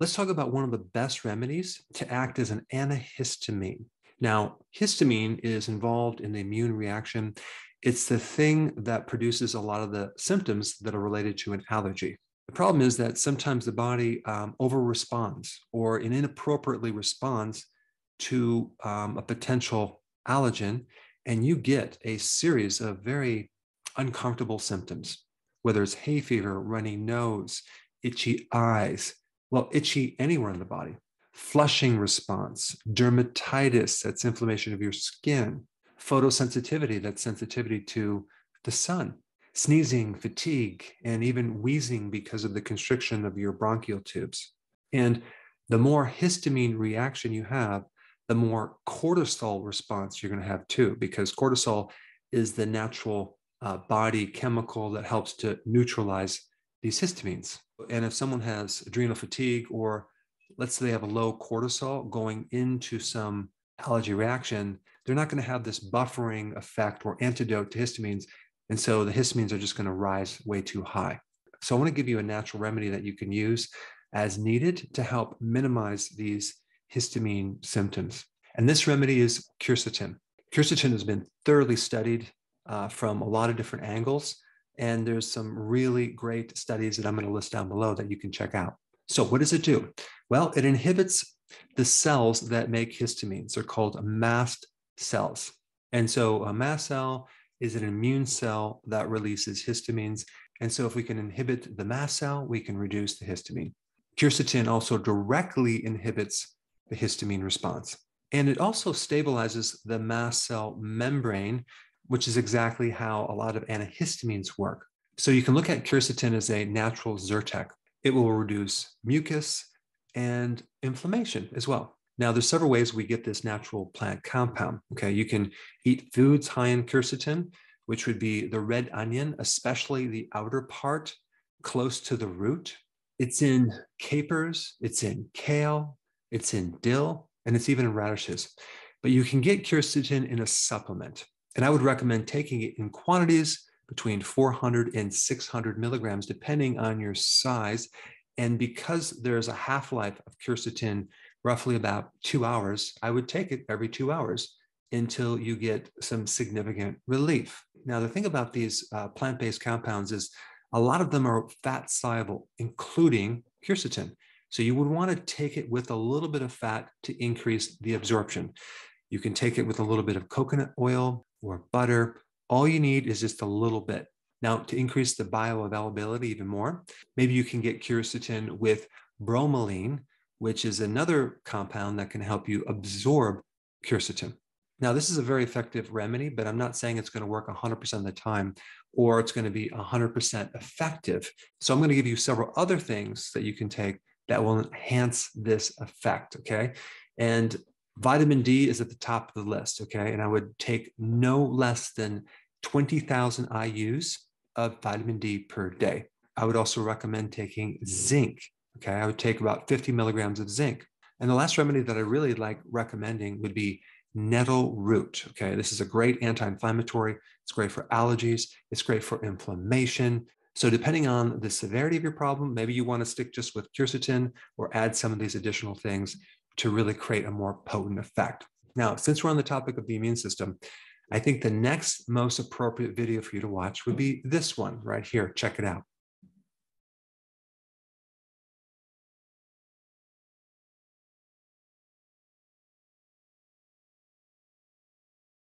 Let's talk about one of the best remedies to act as an antihistamine. Now, histamine is involved in the immune reaction. It's the thing that produces a lot of the symptoms that are related to an allergy. The problem is that sometimes the body over-responds or inappropriately responds to a potential allergen, and you get a series of very uncomfortable symptoms, whether it's hay fever, runny nose, itchy eyes, well, itchy anywhere in the body, flushing response, dermatitis, that's inflammation of your skin, photosensitivity, that's sensitivity to the sun, sneezing, fatigue, and even wheezing because of the constriction of your bronchial tubes. And the more histamine reaction you have, the more cortisol response you're going to have too, because cortisol is the natural body chemical that helps to neutralize these histamines. And if someone has adrenal fatigue, or let's say they have a low cortisol going into some allergy reaction, they're not going to have this buffering effect or antidote to histamines. And so the histamines are just going to rise way too high. So I want to give you a natural remedy that you can use as needed to help minimize these histamine symptoms. And this remedy is quercetin. Quercetin has been thoroughly studied from a lot of different angles. And there's some really great studies that I'm going to list down below that you can check out. So what does it do? Well, it inhibits the cells that make histamines. They're called mast cells. And so a mast cell is an immune cell that releases histamines. And so if we can inhibit the mast cell, we can reduce the histamine. Quercetin also directly inhibits the histamine response. And it also stabilizes the mast cell membrane, which is exactly how a lot of antihistamines work. So you can look at quercetin as a natural Zyrtec. It will reduce mucus and inflammation as well. Now, there's several ways we get this natural plant compound. Okay, you can eat foods high in quercetin, which would be the red onion, especially the outer part close to the root. It's in capers, it's in kale, it's in dill, and it's even in radishes. But you can get quercetin in a supplement, and I would recommend taking it in quantities between 400 and 600 milligrams, depending on your size. And because there's a half-life of quercetin, roughly about 2 hours, I would take it every 2 hours until you get some significant relief. Now, the thing about these plant-based compounds is a lot of them are fat-soluble, including quercetin. So you would want to take it with a little bit of fat to increase the absorption. You can take it with a little bit of coconut oil or butter. All you need is just a little bit. Now, to increase the bioavailability even more, maybe you can get quercetin with bromelain, which is another compound that can help you absorb quercetin. Now, this is a very effective remedy, but I'm not saying it's going to work 100% of the time or it's going to be 100% effective. So I'm going to give you several other things that you can take that will enhance this effect, okay? And vitamin D is at the top of the list, okay? And I would take no less than 20,000 IUs of vitamin D per day. I would also recommend taking zinc. Okay, I would take about 50 milligrams of zinc. And the last remedy that I really like recommending would be nettle root. Okay, this is a great anti-inflammatory. It's great for allergies. It's great for inflammation. So depending on the severity of your problem, maybe you want to stick just with quercetin or add some of these additional things to really create a more potent effect. Now, since we're on the topic of the immune system, I think the next most appropriate video for you to watch would be this one right here. Check it out.